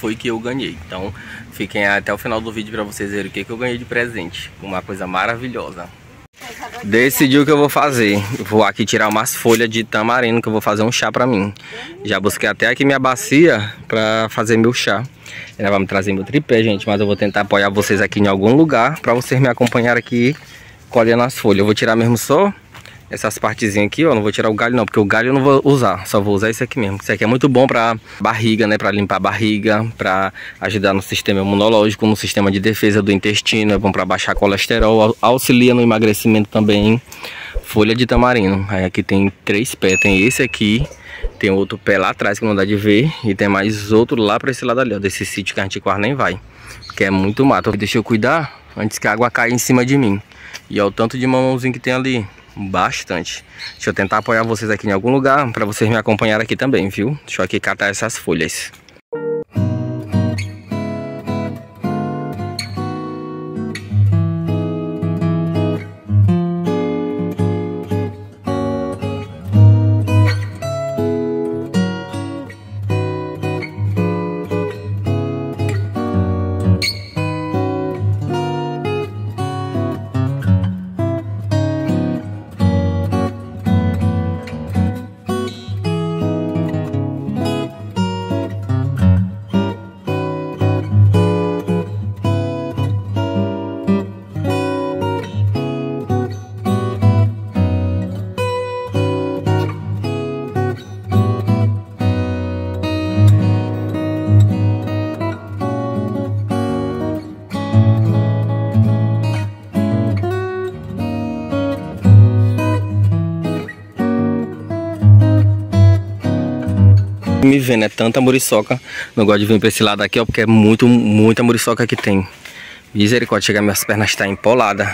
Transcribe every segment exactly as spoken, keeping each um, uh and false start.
foi que eu ganhei. Então fiquem até o final do vídeo para vocês verem o que, que eu ganhei de presente. Uma coisa maravilhosa. Decidi o que eu vou fazer. Vou aqui tirar umas folhas de tamarindo, que eu vou fazer um chá pra mim. Já busquei até aqui minha bacia pra fazer meu chá. Ela vai me trazer meu tripé, gente, mas eu vou tentar apoiar vocês aqui em algum lugar pra vocês me acompanhar aqui colhendo as folhas. Eu vou tirar mesmo só essas partezinhas aqui, ó. Não vou tirar o galho não, porque o galho eu não vou usar. Só vou usar isso aqui mesmo. Isso aqui é muito bom pra barriga, né? Pra limpar a barriga, pra ajudar no sistema imunológico, no sistema de defesa do intestino. É bom pra baixar colesterol, auxilia no emagrecimento também. Folha de tamarindo. Aí aqui tem três pés. Tem esse aqui, tem outro pé lá atrás que não dá de ver. E tem mais outro lá pra esse lado ali, ó. Desse sítio que a gente quase nem vai, porque é muito mato. Deixa eu cuidar antes que a água caia em cima de mim. E olha o tanto de mamãozinho que tem ali. Bastante. Deixa eu tentar apoiar vocês aqui em algum lugar para vocês me acompanhar aqui também, viu? Deixa eu aqui catar essas folhas. Me vendo, é tanta muriçoca. Não gosto de vir pra esse lado aqui, ó, porque é muito, muita muriçoca que tem. Misericórdia, chega, minhas pernas estão empoladas.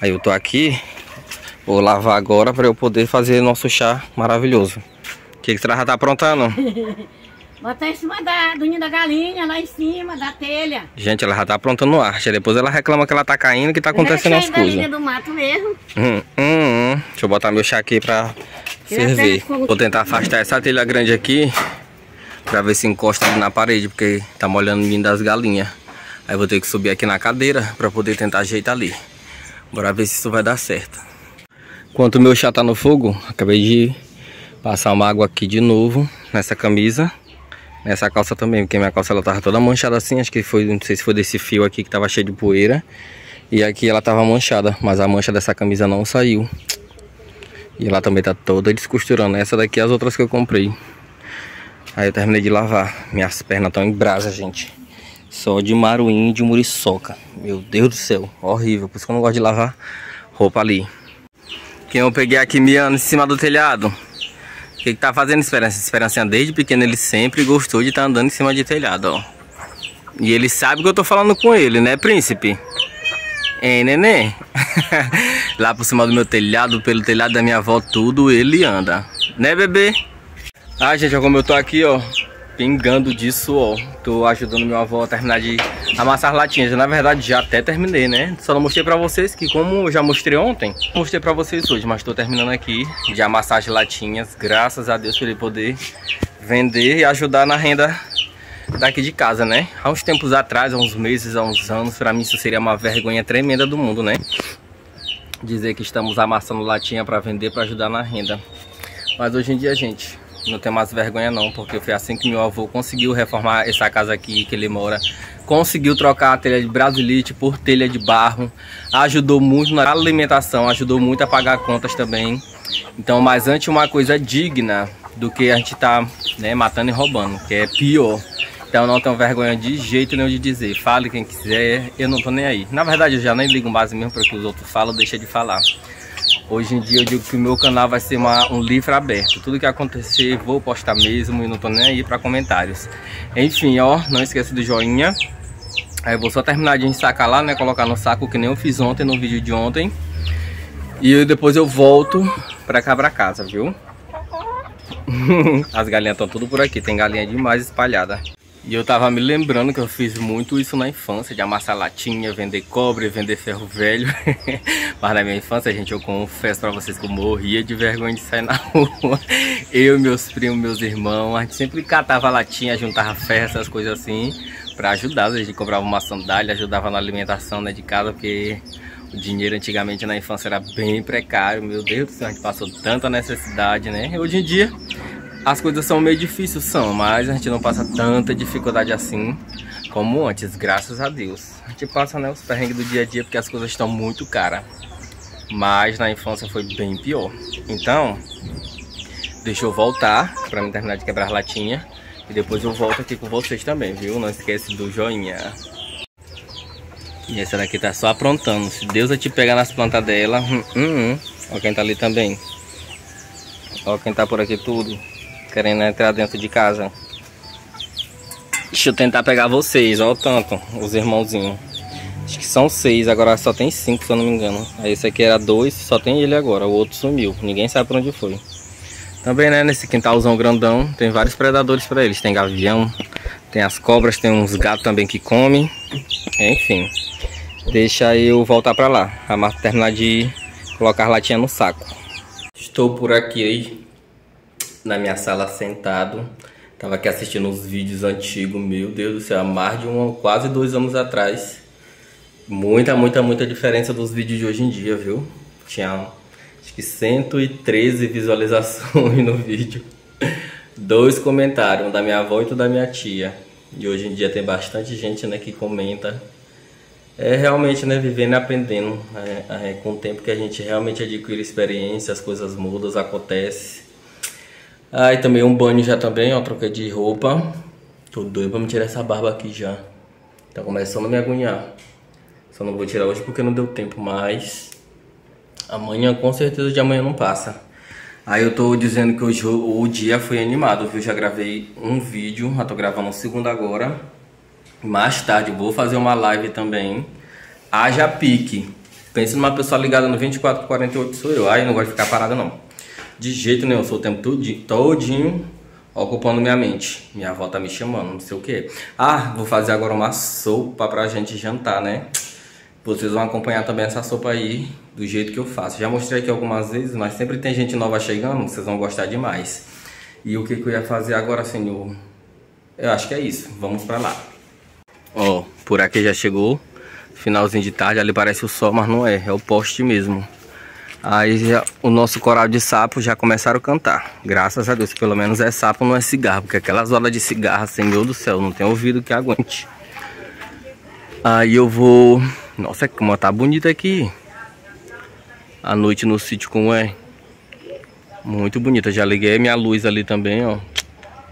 Aí eu tô aqui, vou lavar agora pra eu poder fazer nosso chá maravilhoso. O que que você já tá aprontando? Bota em cima da, do ninho da galinha, lá em cima, da telha. Gente, ela já tá aprontando arte. Depois ela reclama que ela tá caindo, que tá acontecendo as coisas. É do mato mesmo. Hum, hum, hum. Deixa eu botar meu chá aqui pra ferver. Vou tentar afastar essa telha grande aqui, pra ver se encosta na parede, porque tá molhando o ninho das galinhas. Aí vou ter que subir aqui na cadeira pra poder tentar ajeitar ali. Bora ver se isso vai dar certo. Enquanto o meu chá tá no fogo, acabei de passar uma água aqui de novo nessa camisa. Nessa calça também, porque minha calça ela tava toda manchada assim, acho que foi, não sei se foi desse fio aqui que tava cheio de poeira. E aqui ela tava manchada, mas a mancha dessa camisa não saiu. E ela também tá toda descosturando, essa daqui e as outras que eu comprei. Aí eu terminei de lavar, minhas pernas estão em brasa, gente. Só de maruim e de muriçoca, meu Deus do céu, horrível, por isso que eu não gosto de lavar roupa ali. Quem eu peguei aqui miando em cima do telhado? O que, que tá fazendo Esperança? Esperança desde pequeno ele sempre gostou de estar tá andando em cima de telhado, ó. E ele sabe que eu tô falando com ele, né, príncipe? Hein, neném? Lá por cima do meu telhado, pelo telhado da minha avó, tudo ele anda. Né, bebê? Ah, gente, ó, como eu tô aqui, ó, pingando disso, ó. Tô ajudando minha avó a terminar de amassar as latinhas. Na verdade, já até terminei, né? Só não mostrei pra vocês que, como eu já mostrei ontem, mostrei pra vocês hoje. Mas tô terminando aqui de amassar as latinhas. Graças a Deus, pra ele poder vender e ajudar na renda daqui de casa, né? Há uns tempos atrás, há uns meses, há uns anos, pra mim isso seria uma vergonha tremenda do mundo, né? Dizer que estamos amassando latinha pra vender, pra ajudar na renda. Mas hoje em dia, gente, não tem mais vergonha não, porque foi assim que meu avô conseguiu reformar essa casa aqui que ele mora. Conseguiu trocar a telha de brasilite por telha de barro. Ajudou muito na alimentação, ajudou muito a pagar contas também. Então, mas antes uma coisa digna do que a gente tá, né, matando e roubando, que é pior. Então não tenho vergonha de jeito nenhum de dizer. Fale quem quiser, eu não tô nem aí. Na verdade eu já nem ligo mais mesmo para o que os outros falam, deixa de falar. Hoje em dia eu digo que o meu canal vai ser uma, um livro aberto. Tudo que acontecer vou postar mesmo e não tô nem aí pra comentários. Enfim, ó, não esqueça do joinha. Aí eu vou só terminar de ensacar lá, né, colocar no saco que nem eu fiz ontem, no vídeo de ontem. E depois eu volto pra cá pra casa, viu? As galinhas estão tudo por aqui, tem galinha demais espalhada. E eu tava me lembrando que eu fiz muito isso na infância, de amassar latinha, vender cobre, vender ferro velho. Mas na minha infância, gente, eu confesso pra vocês que eu morria de vergonha de sair na rua. Eu, meus primos, meus irmãos, a gente sempre catava latinha, juntava ferro, essas coisas assim, pra ajudar. A gente comprava uma sandália, ajudava na alimentação, né, de casa, porque o dinheiro antigamente na infância era bem precário. Meu Deus do céu, a gente passou tanta necessidade, né? Hoje em dia as coisas são meio difíceis, são, mas a gente não passa tanta dificuldade assim como antes, graças a Deus. A gente passa, né, os perrengues do dia a dia porque as coisas estão muito caras. Mas na infância foi bem pior. Então, deixa eu voltar pra mim terminar de quebrar latinha e depois eu volto aqui com vocês também, viu? Não esquece do joinha. E essa daqui tá só aprontando. Se Deus a te pegar nas plantas dela, hum, hum, hum. Ó quem tá ali também. Ó quem tá por aqui tudo. Querendo entrar dentro de casa. Deixa eu tentar pegar vocês. Olha o tanto. Os irmãozinhos. Acho que são seis. Agora só tem cinco, se eu não me engano. Esse aqui era dois. Só tem ele agora. O outro sumiu. Ninguém sabe pra onde foi. Também, né? Nesse quintalzão grandão. Tem vários predadores pra eles. Tem gavião. Tem as cobras. Tem uns gatos também que comem. Enfim. Deixa eu voltar pra lá. A Marta terminar de colocar a latinha no saco. Estou por aqui aí. Na minha sala sentado, tava aqui assistindo uns vídeos antigos, meu Deus do céu, há mais de um, quase dois anos atrás. Muita, muita, muita diferença dos vídeos de hoje em dia, viu? Tinha acho que cento e treze visualizações no vídeo. Dois comentários, um da minha avó e outro da minha tia. E hoje em dia tem bastante gente, né, que comenta. É realmente, né, vivendo e aprendendo. É, é, com o tempo que a gente realmente adquire experiência, as coisas mudam, acontecem. Aí ah, também um banho já também, ó, troquei de roupa. Tô doido pra me tirar essa barba aqui já. Tá começando a me agoniar. Só não vou tirar hoje porque não deu tempo, mas amanhã, com certeza, de amanhã não passa. Aí eu tô dizendo que hoje o dia foi animado, viu? Já gravei um vídeo, já tô gravando um segundo agora. Mais tarde vou fazer uma live também. Haja pique. Pensa numa pessoa ligada no vinte e quatro por quarenta e oito, sou eu. Aí não gosto de ficar parada não. De jeito nenhum, eu sou o tempo todinho, todinho ocupando minha mente. Minha avó tá me chamando, não sei o que. Ah, vou fazer agora uma sopa pra gente jantar, né? Vocês vão acompanhar também essa sopa aí, do jeito que eu faço. Já mostrei aqui algumas vezes, mas sempre tem gente nova chegando, vocês vão gostar demais. E o que que eu ia fazer agora, senhor? Eu acho que é isso, vamos pra lá. Ó, oh, por aqui já chegou, finalzinho de tarde, ali parece o sol, mas não é, é o poste mesmo. Aí já, o nosso coral de sapo já começaram a cantar. Graças a Deus, pelo menos é sapo, não é cigarro. Porque aquelas horas de cigarro, assim, meu Deus do céu, não tem ouvido que aguente. Aí eu vou... Nossa, como tá bonita aqui. A noite no sítio como é. Muito bonita. Já liguei minha luz ali também, ó.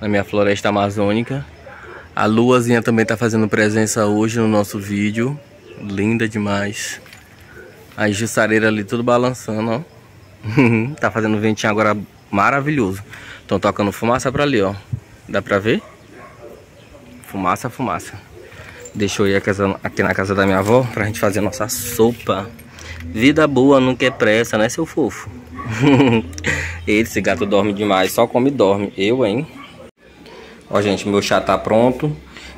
Na minha floresta amazônica. A luazinha também tá fazendo presença hoje no nosso vídeo. Linda demais. A jussareira ali tudo balançando, ó. Tá fazendo ventinho agora maravilhoso. Estão tocando fumaça pra ali, ó. Dá pra ver? Fumaça, fumaça. Deixa eu ir aqui na casa da minha avó pra gente fazer nossa sopa. Vida boa nunca é pressa, né, seu fofo? Esse gato dorme demais, só come e dorme. Eu, hein? Ó, gente, meu chá tá pronto.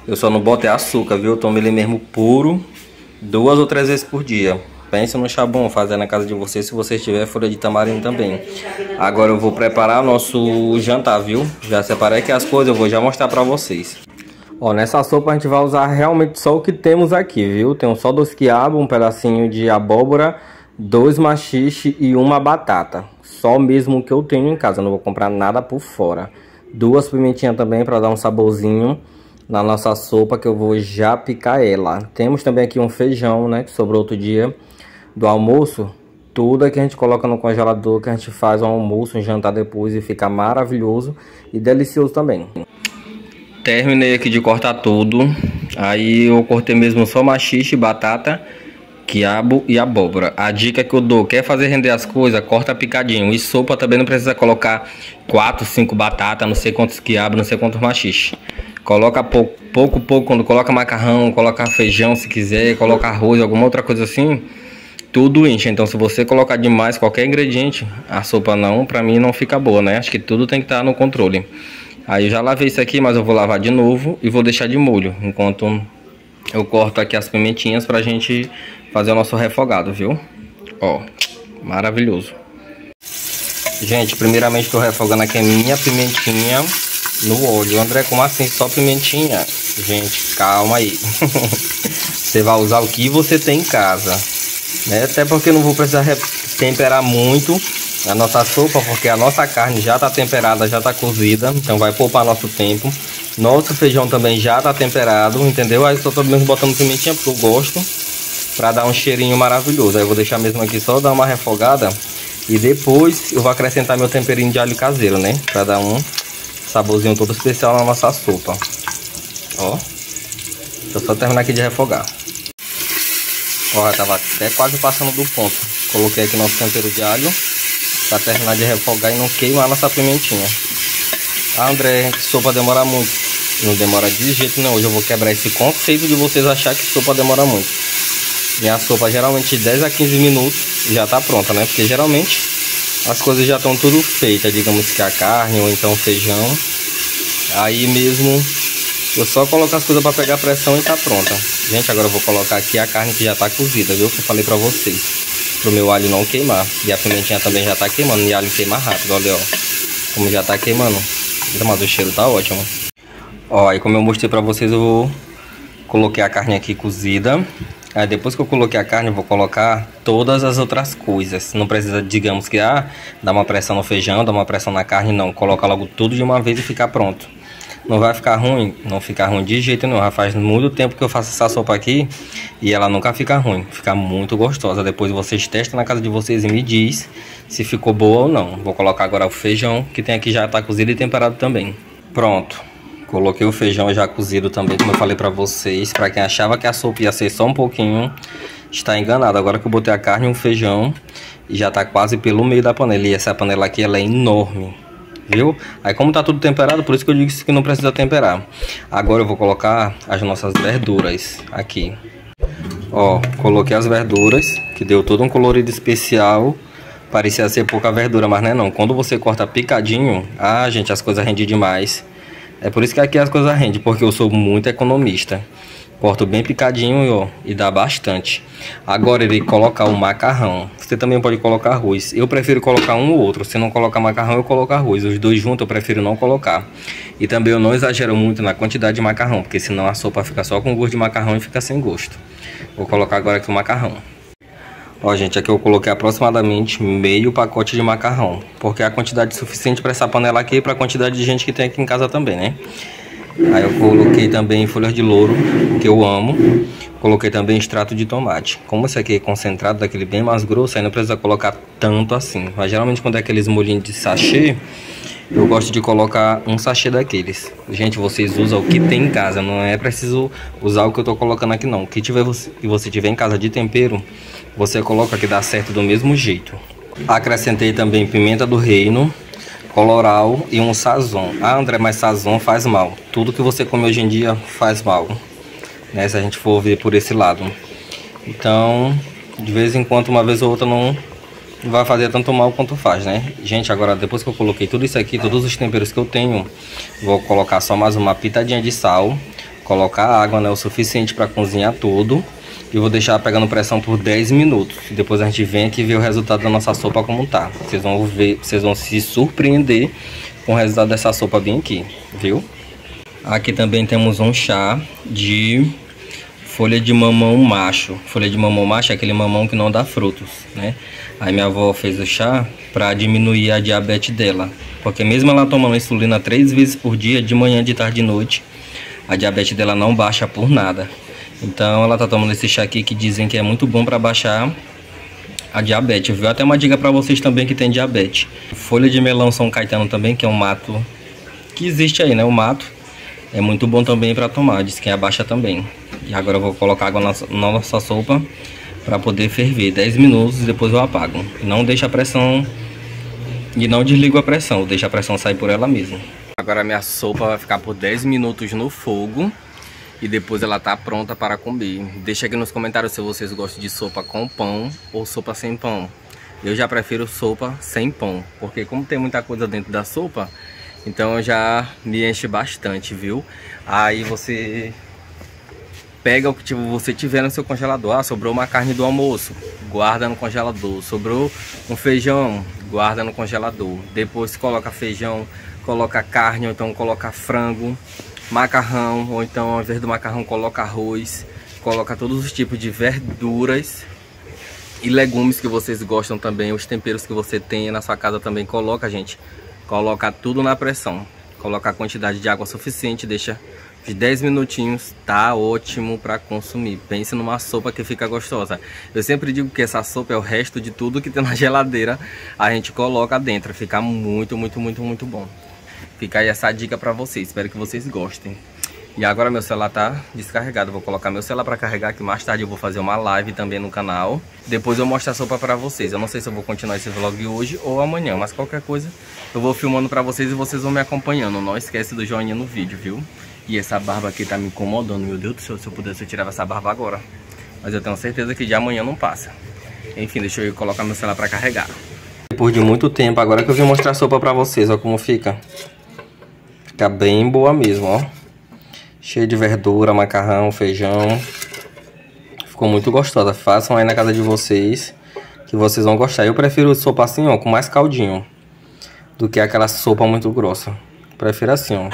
Eu só não boto é açúcar, viu? Eu tomo ele mesmo puro duas ou três vezes por dia. Pensa no chá bom, fazer na casa de vocês, se você tiver folha de tamarindo também. Agora eu vou preparar o nosso jantar, viu? Já separei aqui as coisas, eu vou já mostrar pra vocês. Ó, nessa sopa a gente vai usar realmente só o que temos aqui, viu? Tem só dois quiabos, um pedacinho de abóbora, dois maxixe e uma batata. Só mesmo que eu tenho em casa, eu não vou comprar nada por fora. Duas pimentinhas também pra dar um saborzinho na nossa sopa, que eu vou já picar ela. Temos também aqui um feijão, né, que sobrou outro dia do almoço. Tudo que a gente coloca no congelador, que a gente faz um almoço, um jantar depois, e fica maravilhoso e delicioso também. Terminei aqui de cortar tudo. Aí eu cortei mesmo só maxixe, batata, quiabo e abóbora. A dica que eu dou, quer fazer render as coisas, corta picadinho. E sopa também não precisa colocar quatro, cinco batatas, não sei quantos quiabos, não sei quantos maxixe. Coloca pouco, pouco, pouco, quando coloca macarrão, coloca feijão se quiser, coloca arroz, alguma outra coisa assim, tudo enche. Então se você colocar demais qualquer ingrediente, a sopa não, pra mim não fica boa, né? Acho que tudo tem que estar no controle. Aí eu já lavei isso aqui, mas eu vou lavar de novo e vou deixar de molho, enquanto eu corto aqui as pimentinhas pra gente fazer o nosso refogado, viu? Ó, maravilhoso. Gente, primeiramente tô refogando aqui a minha pimentinha no óleo. André, como assim? Só pimentinha? Gente, calma aí. Você vai usar o que você tem em casa, né? Até porque eu não vou precisar temperar muito a nossa sopa, porque a nossa carne já tá temperada, já tá cozida, então vai poupar nosso tempo. Nosso feijão também já tá temperado, entendeu? Aí só tô mesmo botando pimentinha porque eu gosto, pra dar um cheirinho maravilhoso. Aí eu vou deixar mesmo aqui só dar uma refogada e depois eu vou acrescentar meu temperinho de alho caseiro, né? Pra dar um saborzinho todo especial na nossa sopa. Ó, deixa eu só terminar aqui de refogar. Ó, já tava até quase passando do ponto. Coloquei aqui nosso tempero de alho pra terminar de refogar e não queimar nossa pimentinha. Ah, André, que sopa demora muito. Não demora de jeito nenhum. Hoje eu vou quebrar esse conceito de vocês achar que sopa demora muito. Minha sopa geralmente dez a quinze minutos já tá pronta, né? Porque geralmente as coisas já estão tudo feitas, digamos que a carne ou então o feijão. Aí mesmo eu só coloco as coisas pra pegar pressão e tá pronta. Gente, agora eu vou colocar aqui a carne que já tá cozida, viu? Que eu falei pra vocês, pro meu alho não queimar. E a pimentinha também já tá queimando. E alho queima rápido, olha, ó, como já tá queimando. Mas o cheiro tá ótimo. Ó, aí como eu mostrei pra vocês, eu vou... coloquei a carne aqui cozida. Aí depois que eu coloquei a carne, eu vou colocar todas as outras coisas. Não precisa, digamos que, ah, dar uma pressão no feijão, dar uma pressão na carne, não. Coloca logo tudo de uma vez e fica pronto. Não vai ficar ruim, não fica ruim de jeito nenhum. Já faz muito tempo que eu faço essa sopa aqui e ela nunca fica ruim, fica muito gostosa. Depois vocês testam na casa de vocês e me diz se ficou boa ou não. Vou colocar agora o feijão, que tem aqui já tá cozido e temperado também. Pronto, coloquei o feijão já cozido também, como eu falei pra vocês. Pra quem achava que a sopa ia ser só um pouquinho, está enganado. Agora que eu botei a carne e o feijão, e já tá quase pelo meio da panela. E essa panela aqui, ela é enorme, viu? Aí como tá tudo temperado, por isso que eu digo que não precisa temperar. Agora eu vou colocar as nossas verduras aqui. Ó, coloquei as verduras, que deu todo um colorido especial. Parecia ser pouca verdura, mas não é não. Quando você corta picadinho, ah, gente, as coisas rendem demais. É por isso que aqui as coisas rendem, porque eu sou muito economista. Corto bem picadinho, ó, e dá bastante. Agora ele colocar o macarrão. Você também pode colocar arroz. Eu prefiro colocar um ou outro. Se não colocar macarrão, eu coloco arroz. Os dois juntos eu prefiro não colocar. E também eu não exagero muito na quantidade de macarrão, porque senão a sopa fica só com gosto de macarrão e fica sem gosto. Vou colocar agora aqui o macarrão. Ó, gente, aqui eu coloquei aproximadamente meio pacote de macarrão, porque é a quantidade suficiente para essa panela aqui e para a quantidade de gente que tem aqui em casa também, né? Aí eu coloquei também folhas de louro, que eu amo. Coloquei também extrato de tomate. Como esse aqui é concentrado, daquele bem mais grosso, aí não precisa colocar tanto assim. Mas geralmente quando é aqueles molhinhos de sachê, eu gosto de colocar um sachê daqueles. Gente, vocês usam o que tem em casa. Não é preciso usar o que eu tô colocando aqui não. O que tiver, que você tiver em casa de tempero, você coloca, que dá certo do mesmo jeito. Acrescentei também pimenta do reino, colorau e um sazon. Ah, André, mas sazon faz mal. Tudo que você come hoje em dia faz mal, né? Se a gente for ver por esse lado. Então, de vez em quando, uma vez ou outra, não vai fazer tanto mal quanto faz, né? Gente, agora depois que eu coloquei tudo isso aqui, todos os temperos que eu tenho, vou colocar só mais uma pitadinha de sal, colocar água, né, o suficiente para cozinhar tudo. E vou deixar pegando pressão por dez minutos. Depois a gente vem aqui e vê o resultado da nossa sopa como tá. Vocês vão ver, vocês vão se surpreender com o resultado dessa sopa bem aqui, viu? Aqui também temos um chá de folha de mamão macho. Folha de mamão macho é aquele mamão que não dá frutos, né? Aí minha avó fez o chá para diminuir a diabetes dela, porque mesmo ela tomando insulina três vezes por dia, de manhã, de tarde e de noite, a diabetes dela não baixa por nada. Então ela tá tomando esse chá aqui, que dizem que é muito bom para baixar a diabetes, viu? Até uma dica para vocês também que tem diabetes. Folha de melão São Caetano também, que é um mato que existe aí, né? O mato é muito bom também para tomar, diz que abaixa também. E agora eu vou colocar água na nossa, na nossa sopa para poder ferver dez minutos e depois eu apago. Não deixa a pressão, e não desligo a pressão, deixa a pressão sair por ela mesma. Agora a minha sopa vai ficar por dez minutos no fogo e depois ela tá pronta para comer. Deixa aqui nos comentários se vocês gostam de sopa com pão ou sopa sem pão. Eu já prefiro sopa sem pão, porque como tem muita coisa dentro da sopa, Então já me enche bastante, viu? Aí você pega o que você tiver no seu congelador. Ah, sobrou uma carne do almoço, guarda no congelador. Sobrou um feijão, guarda no congelador. Depois coloca feijão, coloca carne, ou então coloca frango, macarrão, ou então ao invés do macarrão coloca arroz. Coloca todos os tipos de verduras e legumes que vocês gostam também. Os temperos que você tem na sua casa também coloca, gente. Coloca tudo na pressão. Coloca a quantidade de água suficiente, deixa de dez minutinhos, tá ótimo para consumir. Pense numa sopa que fica gostosa. Eu sempre digo que essa sopa é o resto de tudo que tem na geladeira, a gente coloca dentro, fica muito, muito, muito, muito bom. Fica aí essa dica para vocês, espero que vocês gostem. E agora meu celular tá descarregado, vou colocar meu celular para carregar, que mais tarde eu vou fazer uma live também no canal. Depois eu mostro a sopa para vocês. Eu não sei se eu vou continuar esse vlog hoje ou amanhã, mas qualquer coisa eu vou filmando para vocês e vocês vão me acompanhando. Não esquece do joinha no vídeo, viu? E essa barba aqui tá me incomodando, meu Deus do céu, se eu pudesse eu tirava essa barba agora. Mas eu tenho certeza que de amanhã não passa. Enfim, deixa eu colocar meu celular para carregar. Depois de muito tempo, agora que eu vim mostrar a sopa para vocês, ó como fica. Fica bem boa mesmo, ó. Cheio de verdura, macarrão, feijão. Ficou muito gostosa. Façam aí na casa de vocês, que vocês vão gostar. Eu prefiro sopa assim, ó, com mais caldinho, do que aquela sopa muito grossa. Prefiro assim, ó,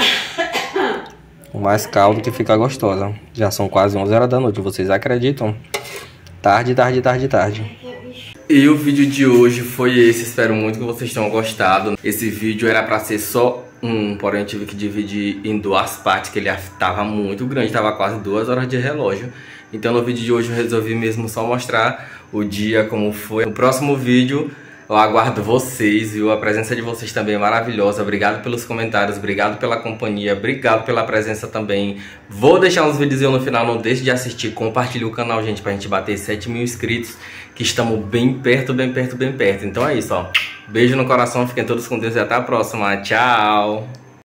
com mais caldo, que fica gostosa. Já são quase onze horas da noite, vocês acreditam? Tarde, tarde, tarde, tarde. E o vídeo de hoje foi esse. Espero muito que vocês tenham gostado. Esse vídeo era pra ser só um, porém eu tive que dividir em duas partes, que ele estava muito grande, tava quase duas horas de relógio. Então no vídeo de hoje eu resolvi mesmo só mostrar o dia como foi. No próximo vídeo eu aguardo vocês, viu? A presença de vocês também é maravilhosa. Obrigado pelos comentários, obrigado pela companhia, obrigado pela presença também. Vou deixar uns vídeos no final, não deixe de assistir, compartilhe o canal, gente, pra gente bater sete mil inscritos, que estamos bem perto, bem perto, bem perto. Então é isso, ó. Beijo no coração, fiquem todos com Deus e até a próxima. Tchau!